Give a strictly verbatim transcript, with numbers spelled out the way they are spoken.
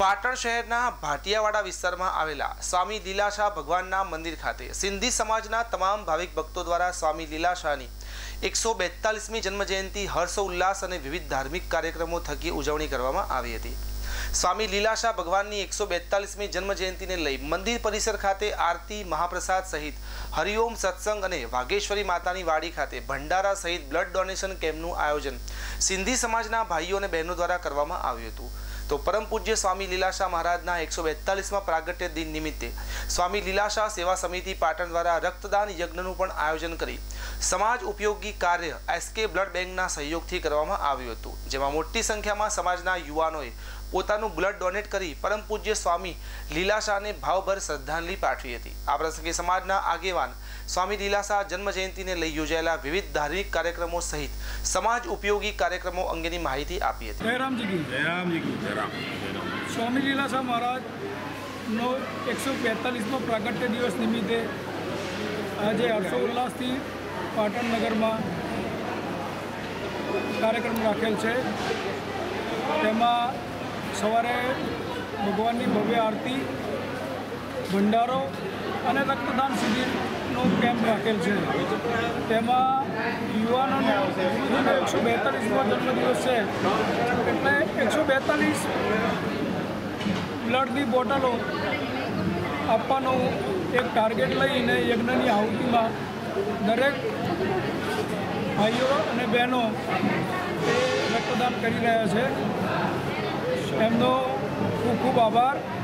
पाटण शहरना भाटियावाड़ा विस्तार में आवेला स्वामी लीलाशाह भगवानना मंदिर खाते सिंधी समाजना तमाम भाविक भक्तों द्वारा स्वामी लीलाशाहनी एक सौ बेतालीसमी जन्म जयंती हर्षोल्लास और विविध धार्मिक कार्यक्रमों थकी उजवणी करवामां आवी हती। स्वामी लीलाशाह भगवाननी एक सौ बेतालीसमी जन्म जयंती ने लई मंदिर परिसर खाते आरती महाप्रसाद सहित हरिओम सत्संग अने वागेश्वरी मातानी वाड़ी खाते भंडारा सहित ब्लड डोनेशन केम्पनुं आयोजन सिंधी समाजना भाईओ अने बहनों द्वारा करवामां आव्युं हतुं। तो परम पूज्य स्वामी लीलाशाह महाराजना एक सौ बेतालीसमा प्रागट्य दिन निमित्ते स्वामी लीलाशाह सेवा समिति पाटण द्वारा रक्तदान यज्ञनुं पण आयोजन करी समाज उपयोगी कार्य एसके ब्लड बेंकना सहयोगथी करवामां आव्युं हतुं, जेमां मोटी संख्यामां समाजना युवानोए पोतानुं ब्लड डोनेट करी परम पूज्य स्वामी लीलाशाहने भावभर श्रद्धांजलि पाठवी हती। आ प्रसंगे समाजना आगेवान स्वामी लीलाशाह जन्म जयंतीने लई योजायेला विविध धार्मिक कार्यक्रमों सहित समाज उपयोगी कार्यक्रमों अंगेनी माहिती आपी हती। जयराम जी की जयराम जी की जयराम स्वामी लीलाशाह महाराज नो एक सौ बेतालीसमो प्रागट्य दिवस निमित्ते आज हर्षोल्लासथी पाटण नगर में कार्यक्रम राखेल छे। तेमां सवारे भगवान की भव्य आरती भंडारो अने रक्तदान शिबिरनो केम्प राखेल छे। तेमां युवानोने एक सौ बेतालीसमो जन्मदिवस है એટલે एक सौ बेतालीस બ્લડની બોટલો આપવાનો एक टार्गेट લઈને યજ્ઞની આહુતિમાં દરેક ભાઈઓ અને બહેનો રક્તદાન કરી રહ્યા છે। એમનો ખૂબ ખૂબ આભાર।